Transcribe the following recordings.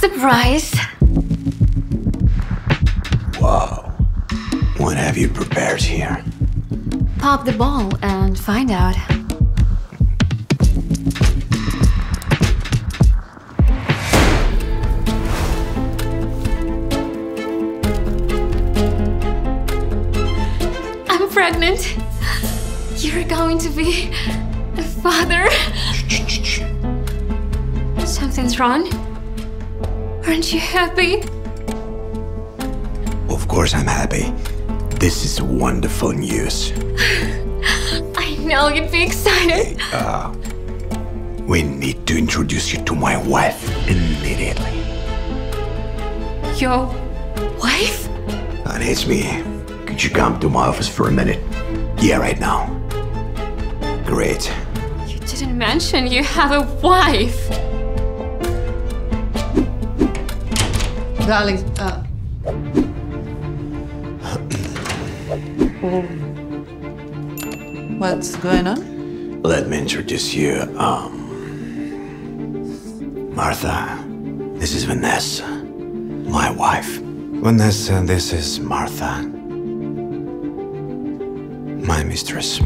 Surprise! Whoa. What have you prepared here? Pop the ball and find out. I'm pregnant. You're going to be a father. Something's wrong. Aren't you happy? Of course I'm happy. This is wonderful news. I know you'd be excited. We need to introduce you to my wife immediately. Your wife? It's me. Could you come to my office for a minute? Yeah, right now. Great. You didn't mention you have a wife. Darling, what's going on? Let me introduce you. Martha, this is Vanessa, my wife. Vanessa, this is Martha, my mistress.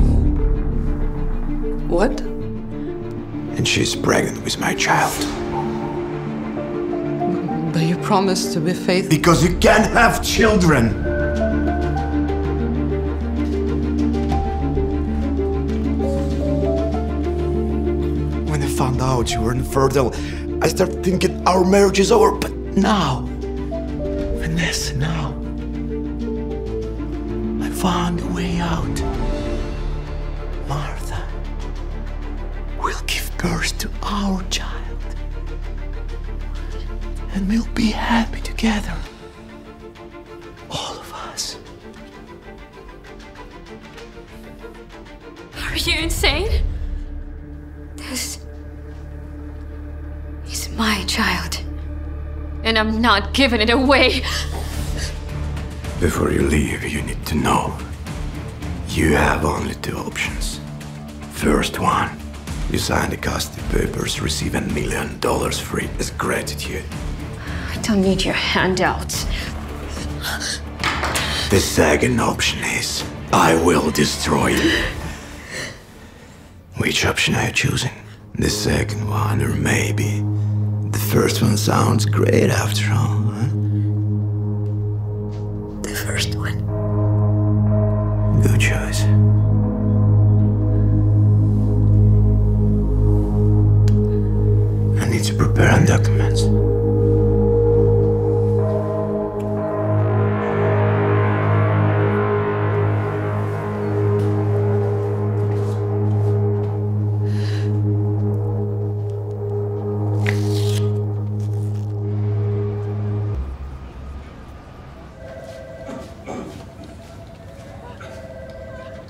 What? And she's pregnant with my child. But you promised to be faithful. Because you can't have children! When I found out you were infertile, I started thinking our marriage is over, but now... Vanessa, now... I found a way out. Martha... will give birth to our child. And we'll be happy together. All of us. Are you insane? This is my child. And I'm not giving it away. Before you leave, you need to know. You have only two options. First one, you sign the custody papers, receive $1 million free as gratitude. I don't need your handouts. The second option is, I will destroy you. Which option are you choosing? The second one, or maybe the first one sounds great after all, huh? The first one. Good choice. I need to prepare documents.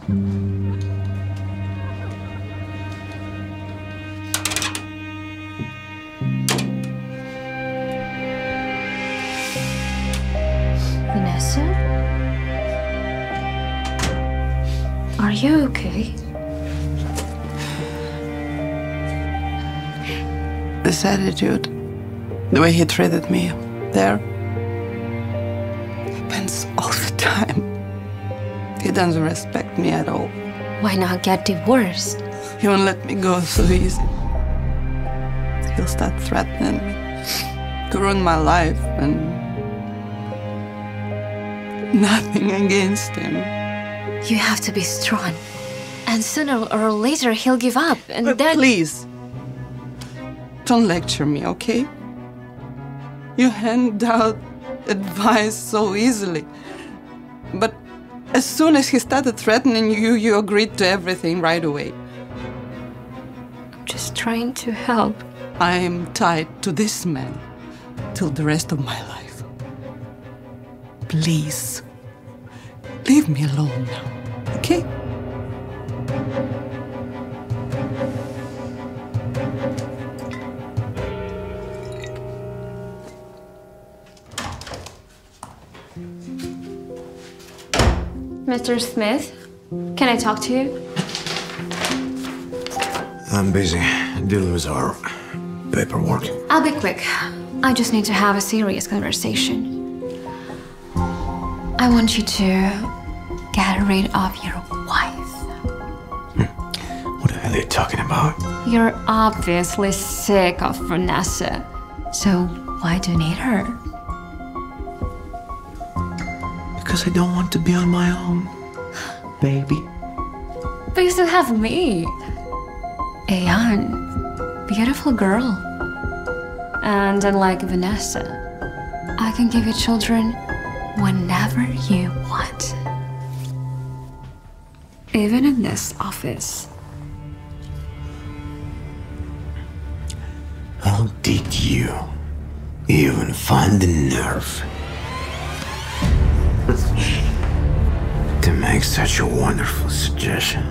Vanessa? Are you okay? This attitude, the way he treated me there, happens all the time. He doesn't respect me at all. Why not get divorced? He won't let me go so easy. He'll start threatening me to ruin my life, and nothing against him. You have to be strong. And sooner or later he'll give up, and then... Please, don't lecture me, okay? You hand out advice so easily, but as soon as he started threatening you, you agreed to everything right away. I'm just trying to help. I am tied to this man till the rest of my life. Please, leave me alone now, okay? Mr. Smith, can I talk to you? I'm busy dealing with our paperwork. I'll be quick. I just need to have a serious conversation. I want you to get rid of your wife. What the hell are you talking about? You're obviously sick of Vanessa, so why do you need her? Because I don't want to be on my own, baby. But you still have me. Eyan, beautiful girl. And unlike Vanessa, I can give you children whenever you want. Even in this office. How did you even find the nerve to make such a wonderful suggestion?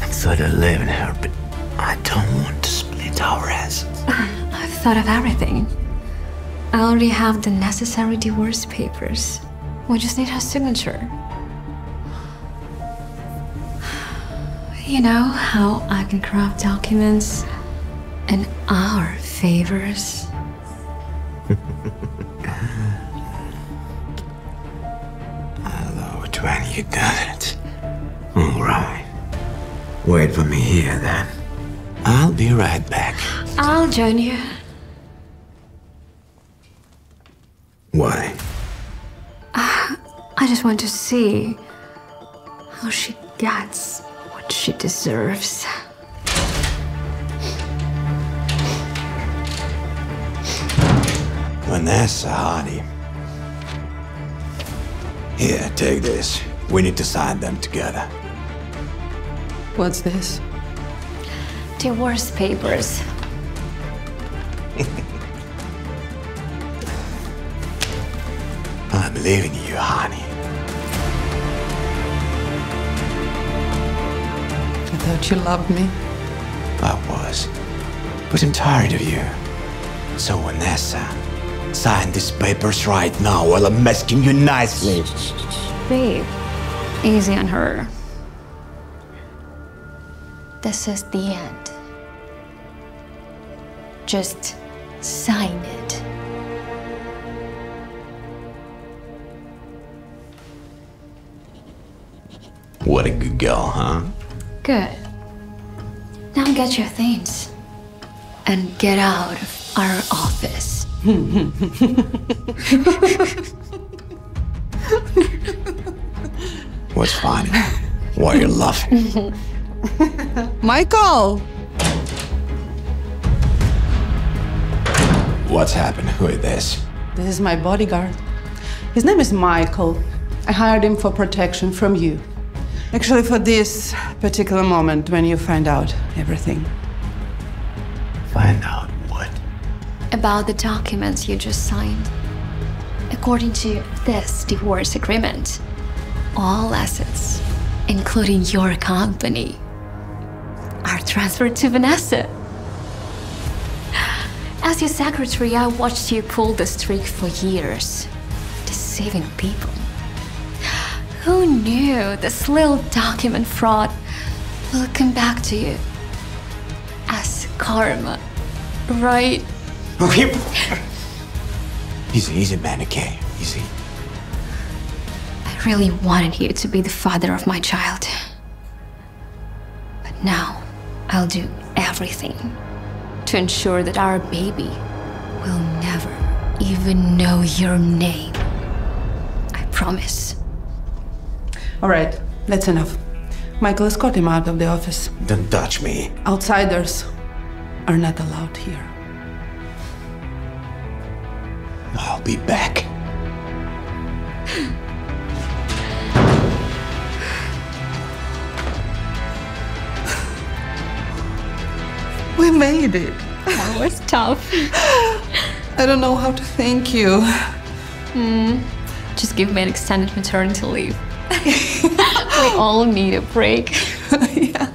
I thought I live in her, but I don't want to split our ass. I've thought of everything. I already have the necessary divorce papers. We just need her signature. You know how I can craft documents in our favors? I loved when you did it. All right. Wait for me here, then. I'll be right back. I'll join you. Why? I just want to see how she gets what she deserves. Vanessa, honey. Here, take this. We need to sign them together. What's this? Divorce papers. I believe in you, honey. I thought you loved me. I was, but I'm tired of you. So, Vanessa, sign these papers right now while I'm asking you nicely. Babe, easy on her. This is the end. Just sign it. What a good girl, huh? Good. Now get your things and get out of our office. What's funny? Why are you laughing? Michael! What's happened? Who is this? This is my bodyguard. His name is Michael. I hired him for protection from you. Actually, for this particular moment when you find out everything. Find out what? About the documents you just signed. According to this divorce agreement, all assets, including your company, are transferred to Vanessa. As your secretary, I watched you pull this trick for years, deceiving people. Who knew this little document fraud will come back to you as karma, right? Okay. Easy, man, okay? Easy. I really wanted you to be the father of my child. But now, I'll do everything to ensure that our baby will never even know your name. I promise. All right, that's enough. Michael, escort him out of the office. Don't touch me. Outsiders are not allowed here. I'll be back. We made it. That was tough. I don't know how to thank you. Just give me an extended maternity leave. We all need a break. Yeah.